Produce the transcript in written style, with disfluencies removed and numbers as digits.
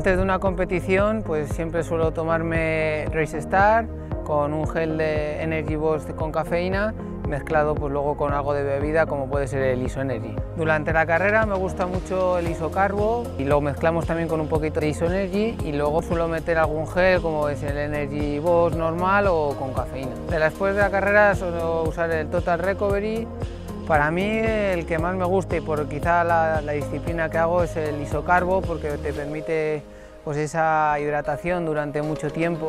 Antes de una competición, pues siempre suelo tomarme Race Star con un gel de Energy Boost con cafeína, mezclado pues luego con algo de bebida como puede ser el Iso Energy. Durante la carrera me gusta mucho el Iso Carbo y lo mezclamos también con un poquito de Iso Energy, y luego suelo meter algún gel como es el Energy Boost normal o con cafeína. Después de la carrera suelo usar el Total Recovery. Para mí el que más me gusta, y por quizá la disciplina que hago, es el Iso Carbo, porque te permite pues esa hidratación durante mucho tiempo.